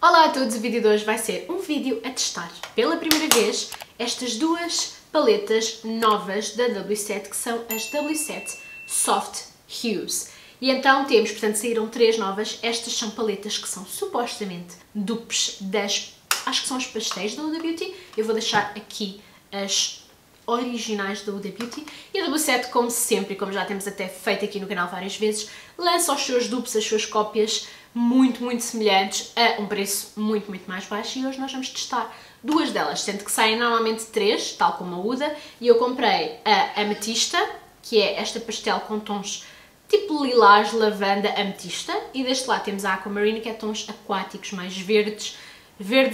Olá a todos, o vídeo de hoje vai ser um vídeo a testar pela primeira vez estas duas paletas novas da W7, que são as W7 Soft Hues. E então temos, portanto, saíram três novas. Estas são paletas que são supostamente dupes das, acho que são os pastéis da Huda Beauty. Eu vou deixar aqui as originais da Huda Beauty. E a W7, como sempre, como já temos até feito aqui no canal várias vezes, lança os seus dupes, as suas cópias, muito semelhantes, a um preço muito mais baixo, e hoje nós vamos testar duas delas, sendo que saem normalmente três, tal como a Huda, e eu comprei a Ametista, que é esta pastel com tons tipo lilás, lavanda, ametista, e deste lado temos a Aquamarine, que é tons aquáticos, mais verdes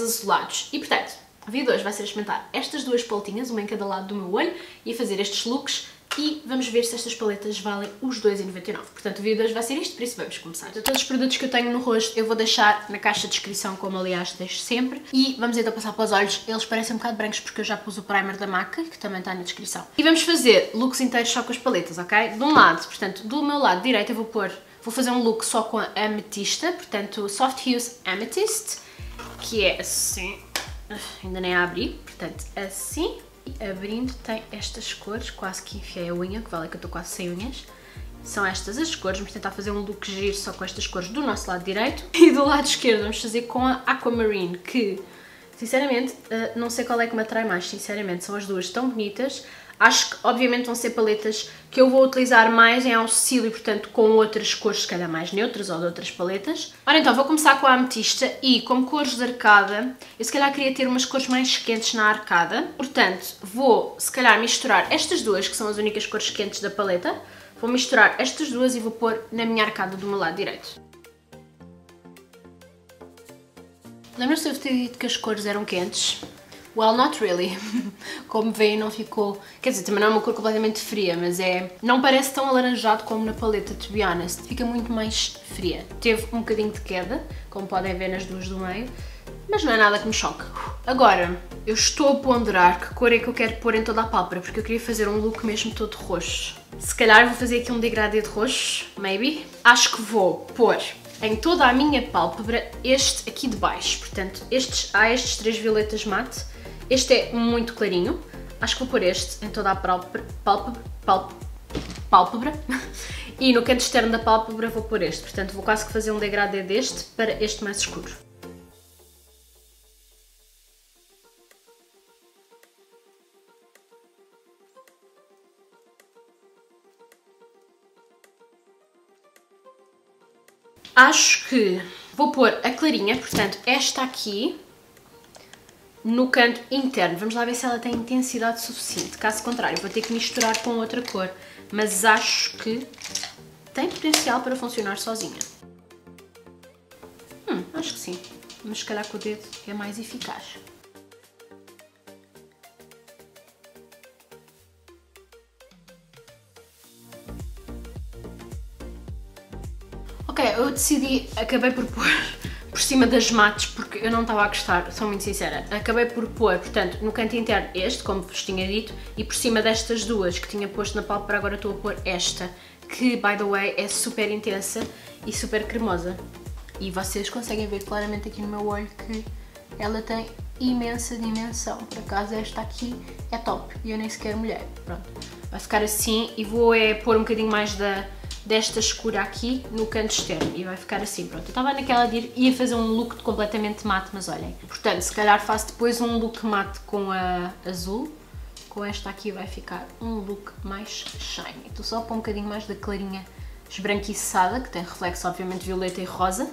azulados. E portanto, o vídeo de hoje vai ser experimentar estas duas paletinhas, uma em cada lado do meu olho, e fazer estes looks. E vamos ver se estas paletas valem os 2,99. Portanto, o vídeo de hoje vai ser isto, por isso vamos começar. Então, todos os produtos que eu tenho no rosto eu vou deixar na caixa de descrição, como aliás deixo sempre. E vamos então passar para os olhos. Eles parecem um bocado brancos porque eu já pus o primer da MAC, que também está na descrição. E vamos fazer looks inteiros só com as paletas, ok? De um lado, portanto, do meu lado direito eu vou fazer um look só com a ametista, portanto, Soft Hues Amethyst, que é assim, ainda nem a abri, portanto, assim. E abrindo tem estas cores, quase que enfiei a unha, que vale que eu estou quase sem unhas. São estas as cores, vamos tentar fazer um look giro só com estas cores do nosso lado direito. E do lado esquerdo vamos fazer com a Aquamarine, que sinceramente não sei qual é que me atrai mais, sinceramente são as duas tão bonitas. Acho que obviamente vão ser paletas que eu vou utilizar mais em auxílio, portanto com outras cores se calhar mais neutras ou de outras paletas. Ora então, vou começar com a ametista e como cores de arcada, eu se calhar queria ter umas cores mais quentes na arcada. Portanto, vou se calhar misturar estas duas, que são as únicas cores quentes da paleta. Vou misturar estas duas e vou pôr na minha arcada do meu lado direito. Lembram-se de eu ter dito que as cores eram quentes? Well, not really. Como veem, não ficou... Quer dizer, também não é uma cor completamente fria, mas é... Não parece tão alaranjado como na paleta, to be honest. Fica muito mais fria. Teve um bocadinho de queda, como podem ver nas duas do meio, mas não é nada que me choque. Agora, eu estou a ponderar que cor é que eu quero pôr em toda a pálpebra, porque eu queria fazer um look mesmo todo roxo. Se calhar vou fazer aqui um degradê de roxo, maybe. Acho que vou pôr em toda a minha pálpebra este aqui de baixo. Portanto, há estes três violetas mate. Este é muito clarinho, acho que vou pôr este em toda a pálpebra e no canto externo da pálpebra vou pôr este, portanto vou quase que fazer um degradê deste para este mais escuro. Acho que vou pôr a clarinha, portanto esta aqui, no canto interno. Vamos lá ver se ela tem intensidade suficiente. Caso contrário, vou ter que misturar com outra cor, mas acho que tem potencial para funcionar sozinha. Acho que sim, mas se calhar com o dedo é mais eficaz. Ok, eu decidi, acabei por pôr por cima das mates, porque eu não estava a gostar, sou muito sincera. Acabei por pôr, portanto, no canto interno este, como vos tinha dito, e por cima destas duas que tinha posto na pálpebra, agora estou a pôr esta, que, by the way, é super intensa e super cremosa. E vocês conseguem ver claramente aqui no meu olho que ela tem imensa dimensão. Por acaso esta aqui é top, e eu nem sequer molhei. Pronto, vai ficar assim e vou pôr um bocadinho mais desta escura aqui no canto externo e vai ficar assim, pronto. Eu estava naquela de ir fazer um look completamente mate, mas olhem. Portanto, se calhar faço depois um look mate com a azul, com esta aqui vai ficar um look mais shiny. Estou só a pôr um bocadinho mais da clarinha esbranquiçada, que tem reflexo obviamente violeta e rosa,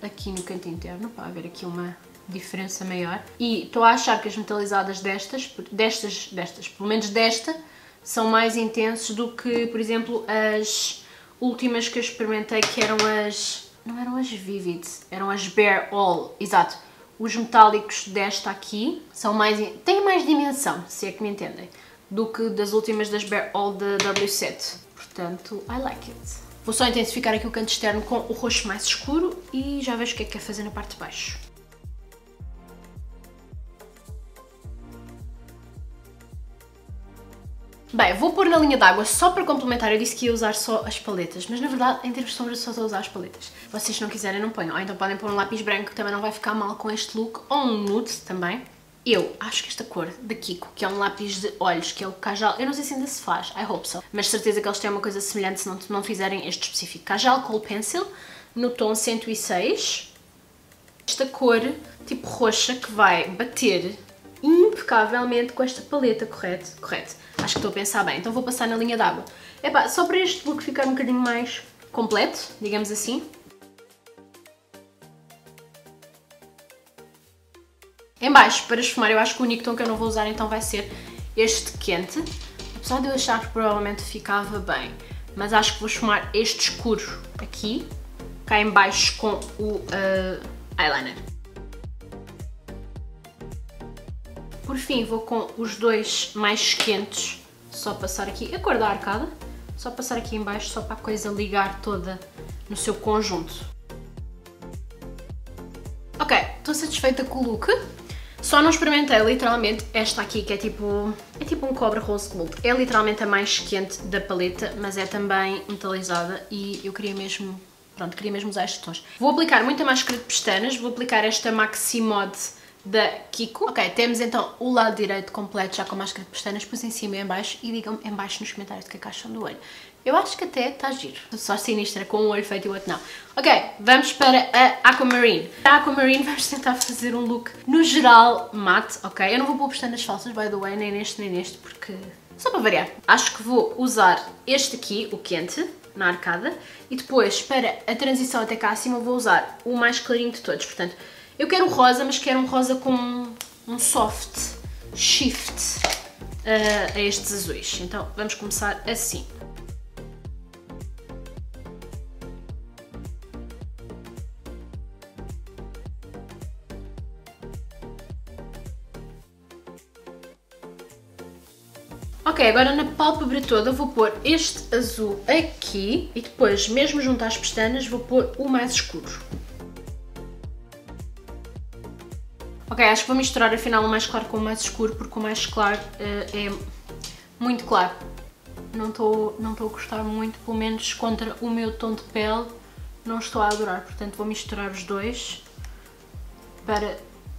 aqui no canto interno, para haver aqui uma diferença maior. E estou a achar que as metalizadas destas, pelo menos desta, são mais intensos do que, por exemplo, as últimas que eu experimentei, que eram as... não eram as Vivid, eram as Bare All, exato. Os metálicos desta aqui são mais... têm mais dimensão, se é que me entendem, do que das últimas das Bare All da W7. Portanto, I like it. Vou só intensificar aqui o canto externo com o roxo mais escuro e já vejo o que é que quer fazer na parte de baixo. Bem, vou pôr na linha d'água só para complementar. Eu disse que ia usar só as paletas, mas na verdade, em termos de sombra, só estou a usar as paletas. Vocês, se não quiserem, não ponham. Ou então podem pôr um lápis branco, que também não vai ficar mal com este look, ou um nude também. Eu acho que esta cor da Kiko, que é um lápis de olhos, que é o Cajal, eu não sei se ainda se faz, I hope so, mas certeza que eles têm uma coisa semelhante se não fizerem este específico. Cajal Cold Pencil, no tom 106. Esta cor, tipo roxa, que vai bater impecavelmente com esta paleta, correto? Correto. Acho que estou a pensar bem. Então vou passar na linha d'água. Epá, só para este look ficar um bocadinho mais completo, digamos assim. Em baixo, para esfumar, eu acho que o único tom que eu não vou usar então vai ser este quente. Apesar de eu achar que provavelmente ficava bem, mas acho que vou esfumar este escuro aqui, cá em baixo, com o eyeliner. Por fim, vou com os dois mais quentes, só passar aqui, a cor da arcada, só passar aqui em baixo, só para a coisa ligar toda no seu conjunto. Ok, estou satisfeita com o look, só não experimentei literalmente esta aqui, que é tipo um Cobra Rose Gold. É literalmente a mais quente da paleta, mas é também metalizada e eu queria mesmo, pronto, queria mesmo usar estes tons. Vou aplicar muita máscara de pestanas, vou aplicar esta Maxi Mod da Kiko. Ok, temos então o lado direito completo já com máscara de pestanas, pus em cima e em baixo, e digam-me em baixo nos comentários o que é que acham do olho. Eu acho que até está giro, só sinistra com um olho feito e o outro não. Ok, vamos para a Aquamarine. Para a Aquamarine vamos tentar fazer um look no geral mate, ok? Eu não vou pôr pestanas falsas, by the way, nem neste, porque... só para variar. Acho que vou usar este aqui, o quente, na arcada, e depois para a transição até cá acima vou usar o mais clarinho de todos, portanto... eu quero rosa, mas quero um rosa com um soft shift a estes azuis. Então vamos começar assim. Ok, agora na pálpebra toda vou pôr este azul aqui e depois, mesmo junto às pestanas, vou pôr o mais escuro. Ok, acho que vou misturar afinal o mais claro com o mais escuro, porque o mais claro é muito claro. Não estou a gostar muito, pelo menos contra o meu tom de pele, não estou a adorar. Portanto, vou misturar os dois para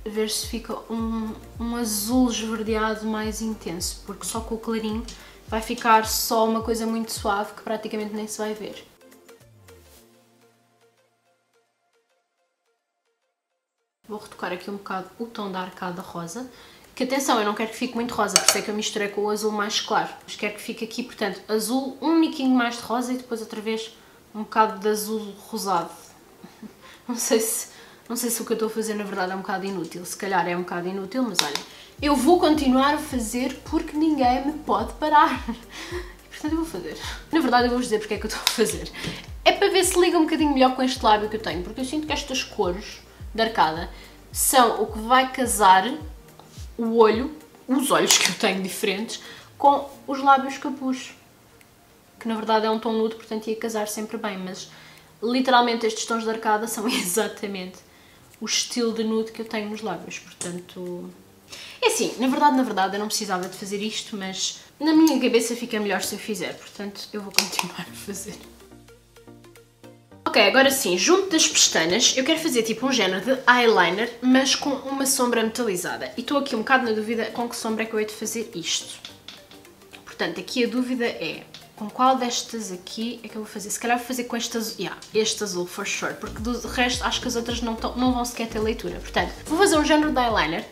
ver se fica um azul esverdeado mais intenso, porque só com o clarinho vai ficar só uma coisa muito suave que praticamente nem se vai ver. Vou retocar aqui um bocado o tom da arcada rosa, que atenção, eu não quero que fique muito rosa, por isso é que eu misturei com o azul mais claro, mas quero que fique aqui, portanto, azul, um miquinho mais de rosa e depois outra vez um bocado de azul rosado. Não sei se o que eu estou a fazer na verdade é um bocado inútil, se calhar é um bocado inútil, mas olha, eu vou continuar a fazer porque ninguém me pode parar, e, portanto eu vou fazer. Na verdade eu vou-vos dizer porque é que eu estou a fazer, é para ver se liga um bocadinho melhor com este lábio que eu tenho, porque eu sinto que estas cores da arcada são o que vai casar o olho, os olhos que eu tenho diferentes, com os lábios que eu pus, que na verdade é um tom nude, portanto ia casar sempre bem, mas literalmente estes tons da arcada são exatamente o estilo de nude que eu tenho nos lábios, portanto... é assim, na verdade eu não precisava de fazer isto, mas na minha cabeça fica melhor se eu fizer, portanto eu vou continuar a fazer. Ok, agora sim, junto das pestanas, eu quero fazer tipo um género de eyeliner, mas com uma sombra metalizada. E estou aqui um bocado na dúvida com que sombra é que eu hei de fazer isto. Portanto, aqui a dúvida é, com qual destas aqui é que eu vou fazer? Se calhar vou fazer com este azul, yeah, este azul for sure, porque do resto acho que as outras não vão sequer ter leitura. Portanto, vou fazer um género de eyeliner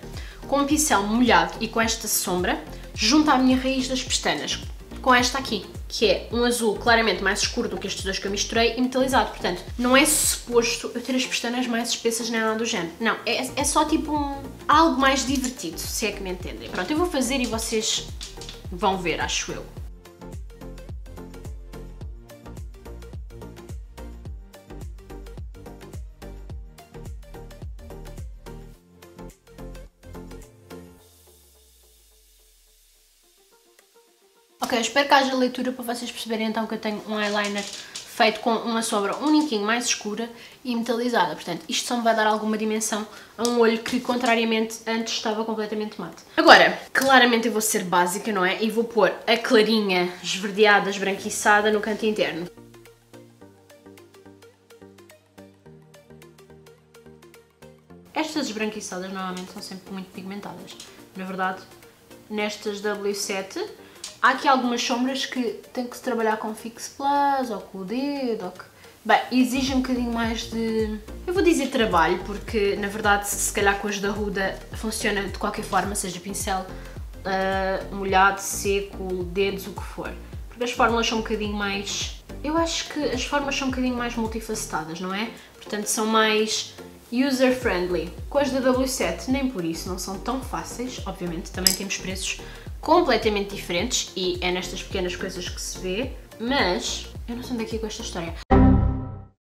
com um pincel molhado e com esta sombra, junto à minha raiz das pestanas, com esta aqui, que é um azul claramente mais escuro do que estes dois que eu misturei e metalizado, portanto, não é suposto eu ter as pestanas mais espessas nem nada do género, não, é só tipo algo mais divertido, se é que me entendem. Pronto, eu vou fazer e vocês vão ver, acho eu. Ok, espero que haja leitura para vocês perceberem então que eu tenho um eyeliner feito com uma sombra um ninquinho mais escura e metalizada. Portanto, isto só me vai dar alguma dimensão a um olho que, contrariamente, antes estava completamente mate. Agora, claramente eu vou ser básica, não é? E vou pôr a clarinha esverdeada, esbranquiçada no canto interno. Estas esbranquiçadas normalmente são sempre muito pigmentadas. Na verdade, nestas W7 há aqui algumas sombras que tem que se trabalhar com Fix + ou com o dedo, ou que... Bem, exige um bocadinho mais de... Eu vou dizer trabalho, porque na verdade se calhar com as da Huda funciona de qualquer forma, seja pincel molhado, seco, dedos, o que for. Porque as fórmulas são um bocadinho mais... Eu acho que as fórmulas são um bocadinho mais multifacetadas, não é? Portanto, são mais... user-friendly. Com as da W7 nem por isso, não são tão fáceis, obviamente também temos preços completamente diferentes e é nestas pequenas coisas que se vê, mas eu não sou daqui com esta história.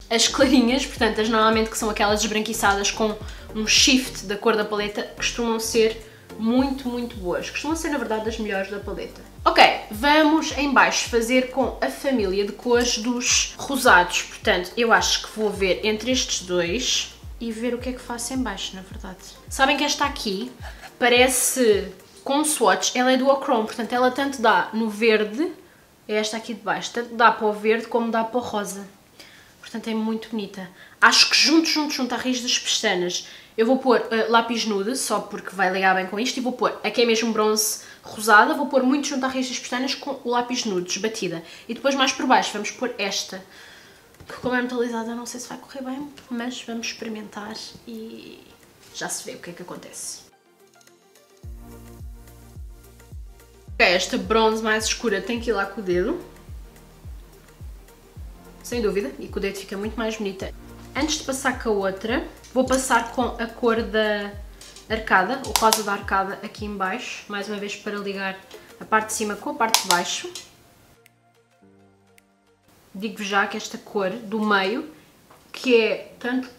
As clarinhas, portanto as normalmente que são aquelas esbranquiçadas com um shift da cor da paleta, costumam ser muito boas, costumam ser na verdade as melhores da paleta. Ok, vamos em baixo fazer com a família de cores dos rosados, portanto eu acho que vou ver entre estes dois e ver o que é que faço em baixo, na verdade. Sabem que esta aqui parece, com swatch, ela é duochrome, portanto ela tanto dá no verde, é esta aqui de baixo, tanto dá para o verde como dá para o rosa. Portanto é muito bonita. Acho que junto à raiz das pestanas, eu vou pôr lápis nude, só porque vai ligar bem com isto, e vou pôr, aqui é mesmo bronze rosada, vou pôr muito junto à raiz das pestanas com o lápis nude, desbatida. E depois mais por baixo vamos pôr esta. Como é metalizada, não sei se vai correr bem, mas vamos experimentar e já se vê o que é que acontece. Ok, esta bronze mais escura tem que ir lá com o dedo, sem dúvida, e com o dedo fica muito mais bonita. Antes de passar com a outra, vou passar com a cor da arcada, o rosa da arcada aqui em baixo, mais uma vez para ligar a parte de cima com a parte de baixo. Digo-vos já que esta cor do meio, que é tanto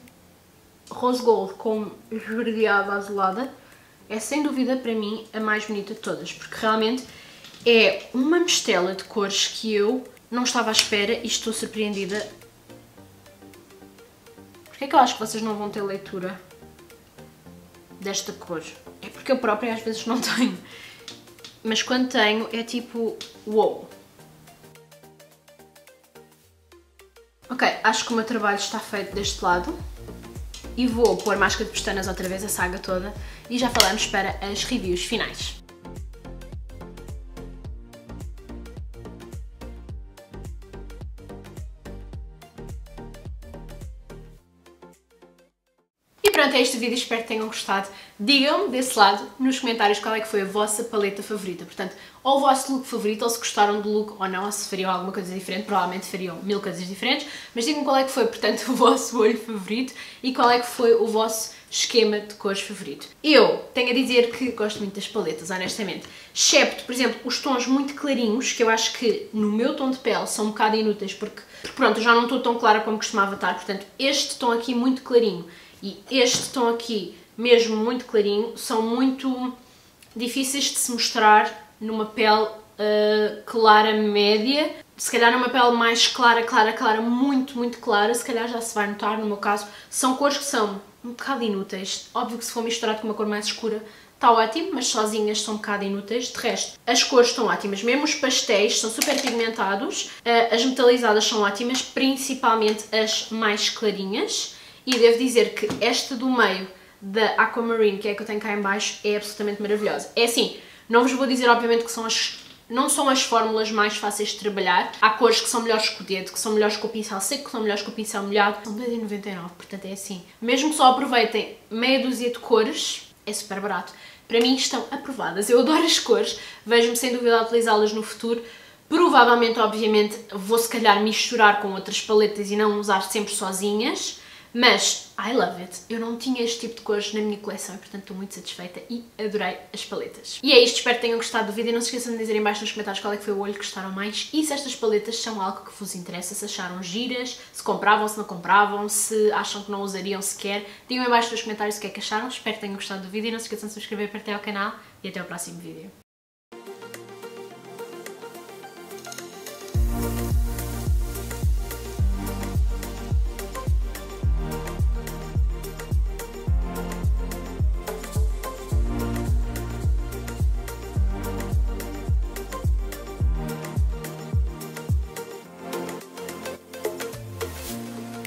rose gold como esverdeada azulada, é sem dúvida para mim a mais bonita de todas, porque realmente é uma mistela de cores que eu não estava à espera e estou surpreendida. Porquê é que eu acho que vocês não vão ter leitura desta cor? É porque eu própria às vezes não tenho, mas quando tenho é tipo wow! Ok, acho que o meu trabalho está feito deste lado e vou pôr máscara de pestanas outra vez, a saga toda, e já falamos para as reviews finais. E pronto, é este vídeo, espero que tenham gostado. Digam-me desse lado nos comentários qual é que foi a vossa paleta favorita, portanto, ou o vosso look favorito, ou se gostaram do look ou não, ou se fariam alguma coisa diferente, provavelmente fariam mil coisas diferentes, mas digam qual é que foi, portanto, o vosso olho favorito e qual é que foi o vosso esquema de cores favorito. Eu tenho a dizer que gosto muito das paletas, honestamente, excepto, por exemplo, os tons muito clarinhos, que eu acho que no meu tom de pele são um bocado inúteis, porque pronto, eu já não estou tão clara como costumava estar, portanto, este tom aqui muito clarinho e este tom aqui mesmo muito clarinho são muito difíceis de se mostrar numa pele clara média. Se calhar numa pele mais clara, muito clara, se calhar já se vai notar. No meu caso, são cores que são um bocado inúteis. Óbvio que se for misturado com uma cor mais escura está ótimo, mas sozinhas são um bocado inúteis. De resto, as cores estão ótimas, mesmo os pastéis são super pigmentados, as metalizadas são ótimas, principalmente as mais clarinhas. E devo dizer que esta do meio da Aquamarine, que é a que eu tenho cá em baixo, é absolutamente maravilhosa. É assim, não vos vou dizer obviamente que não são as fórmulas mais fáceis de trabalhar. Há cores que são melhores com o dedo, que são melhores com o pincel seco, que são melhores com o pincel molhado. São 2,99€, portanto é assim. Mesmo que só aproveitem meia dúzia de cores, é super barato. Para mim estão aprovadas, eu adoro as cores, vejo-me sem dúvida a utilizá-las no futuro. Provavelmente, obviamente, vou se calhar misturar com outras paletas e não usar sempre sozinhas. Mas, I love it, eu não tinha este tipo de cores na minha coleção e portanto estou muito satisfeita e adorei as paletas. E é isto, espero que tenham gostado do vídeo e não se esqueçam de dizer em baixo nos comentários qual é que foi o olho que gostaram mais e se estas paletas são algo que vos interessa, se acharam giras, se compravam, se não compravam, se acham que não usariam sequer. Digam em baixo nos comentários o que é que acharam, espero que tenham gostado do vídeo e não se esqueçam de se inscrever para até ao canal e até ao próximo vídeo.